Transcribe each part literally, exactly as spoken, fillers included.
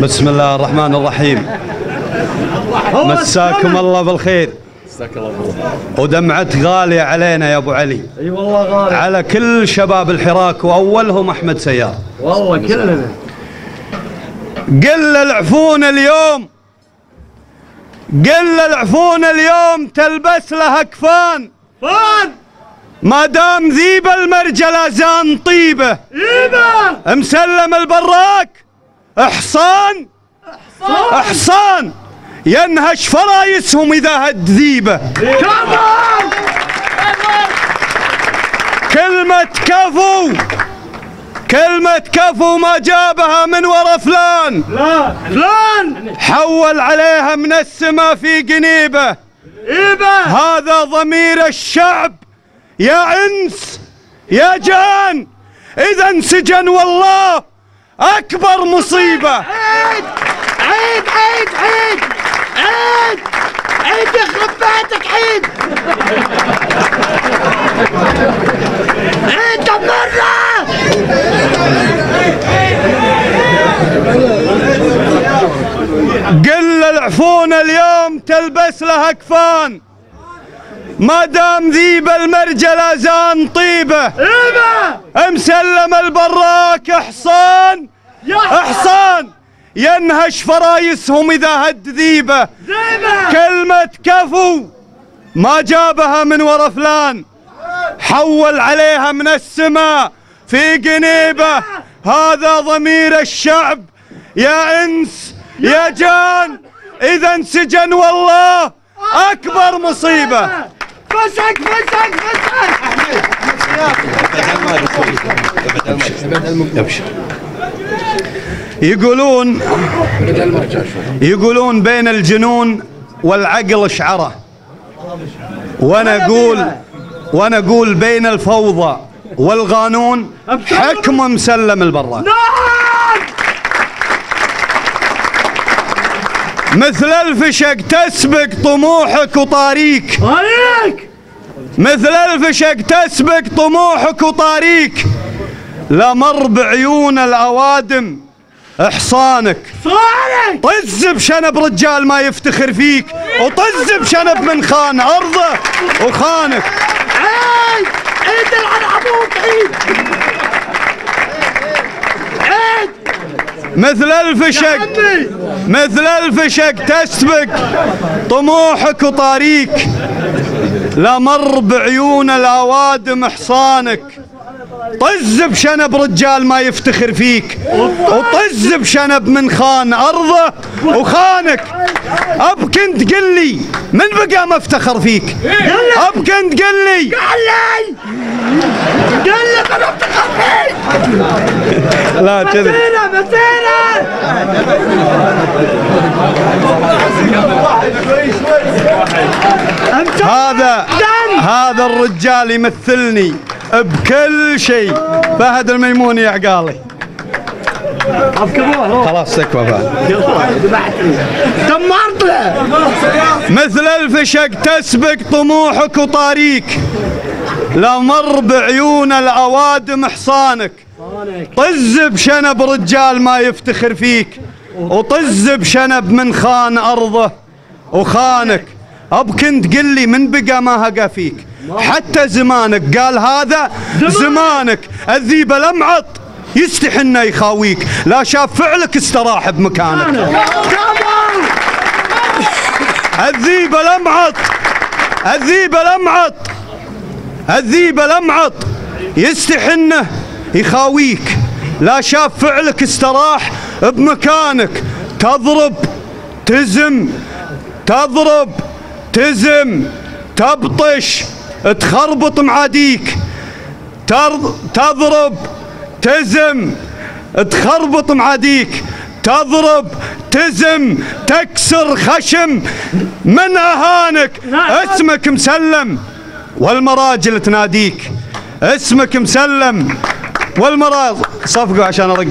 بسم الله الرحمن الرحيم. مساكم الله بالخير. مساك الله بالخير. ودمعت غاليه علينا يا ابو علي. اي والله غاليه. على كل شباب الحراك واولهم احمد سيار. والله كلنا. قل العفون اليوم. قل العفون اليوم تلبس لها كفان. فان. ما دام ذيب المرجله زان طيبه. طيبه. مسلم البراك. إحصان إحصان, إحصان ينهش فرايسهم إذا هد ذيبة. كلمة كفو كلمة كفو ما جابها من ورا فلان لا فلان حول عليها من السما في قنيبة. هذا ضمير الشعب يا أنس يا جان. إذا انسجن والله أكبر مصيبة. عيد عيد عيد عيد عيد عيد يخرب بيتك. عيد عيد دمرنا. قل العفون اليوم تلبس لها كفان. ما دام ذيب المرجله زان طيبه. طيبه. مسلم البراك إحصان. إحصان ينهش فرايسهم إذا هد ذيبه. ذيبه. كلمة كفو ما جابها من ورا فلان حول عليها من السماء في قنيبه. هذا ضمير الشعب يا أنس يا جان. إذا انسجن والله أكبر مصيبة. فسك فسك فسك. يقولون يقولون بين الجنون والعقل شعره. وانا اقول وانا اقول بين الفوضى والقانون حكم مسلم البراك. مثل الفشق تسبق طموحك وطاريك. مثل الفشق تسبق طموحك وطاريك. لا مر بعيون الاوادم إحصانك. طز بشنب رجال ما يفتخر فيك. وطز بشنب من خان أرضه وخانك. عيد عيد العن أبوك. عيد عيد مثل الفشق مثل الفشق تسبق طموحك وطاريك. لا مر بعيون الأوادم إحصانك. طز بشنب رجال ما يفتخر فيك. وطز بشنب من خان أرضه وخانك. أب كنت قل لي من بقى ما افتخر فيك. أب كنت قل لي قل لي من افتخر فيك. لا كذب. مسيرة مسيرة. هذا هذا الرجال يمثلني بكل شيء. فهد الميموني يا عقالي. خلاص تكفى فهد. دمرته. مثل الفشق تسبق طموحك وطاريك. لا مر بعيون الاوادم إحصانك. طز بشنب رجال ما يفتخر فيك. وطز بشنب من خان ارضه وخانك. اب كنت قل لي من بقى ما هقى فيك. حتى زمانك قال هذا زمانك. الذيب لمعط يستحنى يخاويك. لا شاف فعلك استراح بمكانك. الذيب لمعط الذيب لمعط الذيب لمعط يستحنى يخاويك. لا شاف فعلك استراح بمكانك. تضرب تزم تضرب تزم تبطش تخربط معاديك. تضرب تزم تخربط معاديك. تضرب تزم تكسر خشم من اهانك. اسمك مسلم والمراجل تناديك. اسمك مسلم والمراجل. صفقوا عشان ارقى.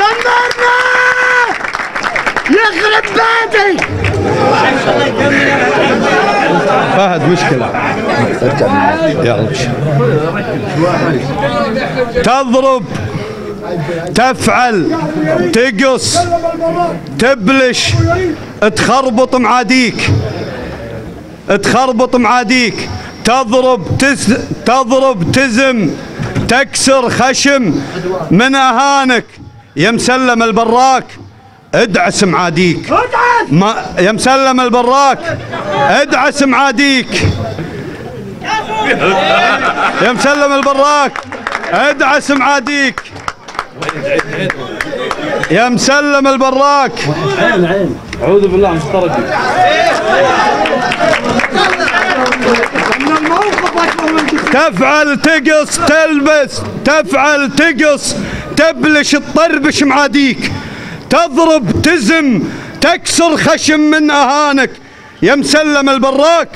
دمرنا يخرب بيتك. فهد مشكلة. تضرب تفعل، تقص، تبلش، تخربط معاديك، تخربط معاديك، تضرب تز... تضرب تزم، تكسر خشم من اهانك. يا مسلم البراك ادعس معاديك، ما... يا مسلم البراك ادعس معاديك، يا مسلم البراك ادعس معاديك، يا مسلم البراك عين عين، اعوذ بالله من الشيطان. تفعل، تقص، تلبس، تفعل، تقص، تبلش، تطربش معاديك، تضرب، تزم، تكسر خشم من اهانك. يا مسلم البراك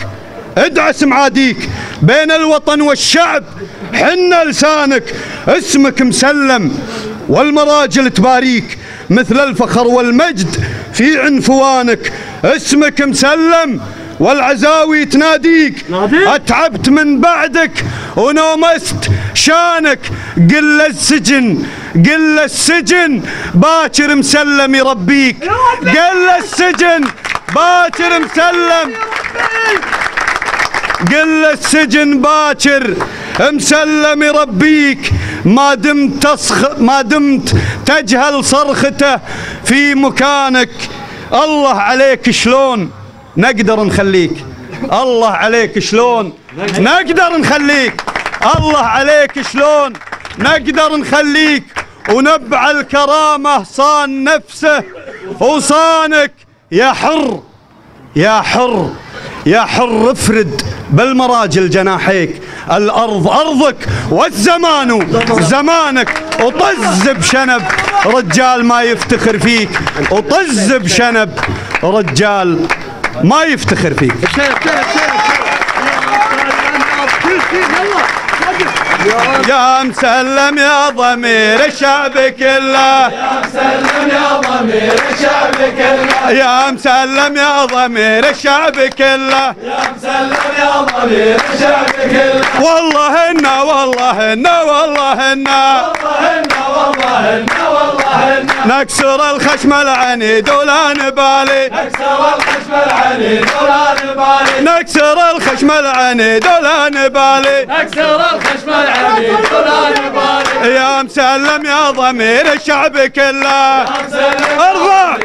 ادعس معاديك، بين الوطن والشعب حنا لسانك، اسمك مسلم والمراجل تباريك، مثل الفخر والمجد في عنفوانك، اسمك مسلم والعزاوي تناديك. اتعبت من بعدك ونومست شانك، قل السجن، قل السجن باكر مسلم يربيك، قل السجن باكر مسلم، قل السجن باكر مسلم يربيك، ما دمت تصخ ما دمت تجهل صرخته في مكانك. الله عليك شلون نقدر نخليك، الله عليك شلون نقدر نخليك، الله عليك شلون نقدر نخليك. ونبع الكرامة صان نفسه وصانك، يا حر يا حر يا حر، افرد بالمراجل جناحيك، الأرض أرضك والزمان زمانك، وطز بشنب رجال ما يفتخر فيك، وطز بشنب رجال ما يفتخر فيك. يا مسلم يا ضمير شعب كله، يا مسلم يا ضمير شعب كله، يا مسلم يا ضمير شعب كله، يا مسلم يا ضمير شعب كله. والله إنا والله إنا والله إنا، والله إنا والله إنا والله إنا، نكسر الخشم العنيد ولا نبالي، نكسر الخشم العنيد ولا نبالي، نكسر الخشم العنيد ولا نبالي، نكسر الخشم العنيد ولا نبالي. يا مسلم يا ضمير الشعب كله، ارفع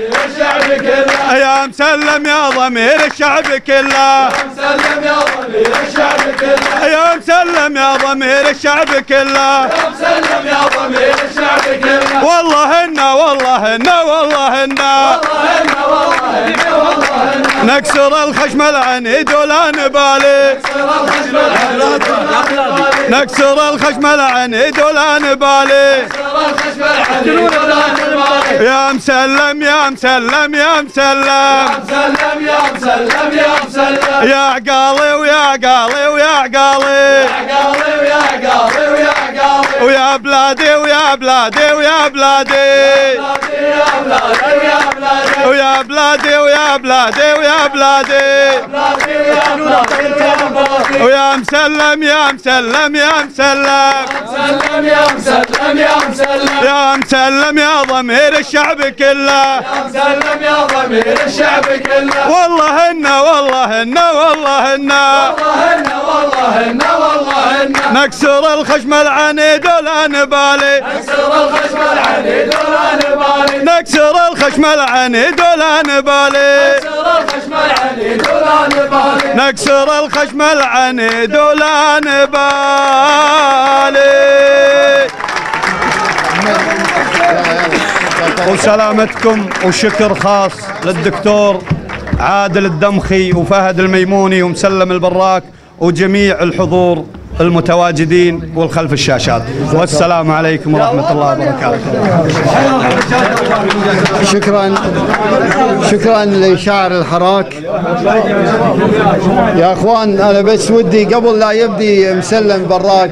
يا مسلم يا ضمير الشعب كله، يا مسلم يا ضمير الشعب كله، والله إنا والله إنا والله إنا، نكسر الخشم العنيد ولا نبالي، نكسر الخشم العنيد ولا نبالي. يا مسلم يا مسلم يا مسلم، يا مسلم يا مسلم يا مسلم، يا عقالي ويا عقالي ويا عقالي، ويا عقالي ويا عقالي، ويا بلادي ويا بلادي ويا بلادي، ويا بلادي ويا بلادي ويا بلادي. ويا مسلم يا مسلم يا مسلم، يا مسلم يا مسلم، يا مسلم يا ضمير الشعب كله، يا مسلم يا ضمير الشعب كله. والله إنا والله إنا والله إنا، والله إنا والله إنا والله إنا، نكسر الخشم العنيد ولا نبالي، نكسر الخشم العنيد ولا نبالي، نكسر الخشم العنيد ولا نبالي، نكسر الخشم العنيد ولا نبالي، نكسر الخشم العنيد ولا نبالي. وسلامتكم، وشكر خاص للدكتور عادل الدمخي وفهد الميموني ومسلم البراك وجميع الحضور المتواجدين والخلف الشاشات، والسلام عليكم ورحمة الله وبركاته. شكرا شكرا لشاعر الحراك. يا اخوان انا بس ودي قبل لا يبدي مسلم براك